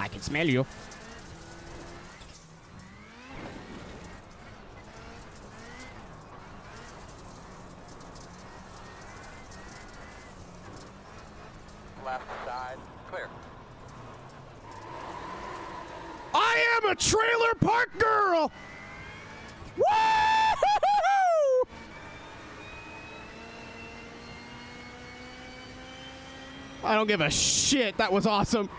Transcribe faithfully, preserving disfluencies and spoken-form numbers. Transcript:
I can smell you. Left side, clear. I am a trailer park girl! Woo-hoo-hoo-hoo! I don't give a shit. That was awesome.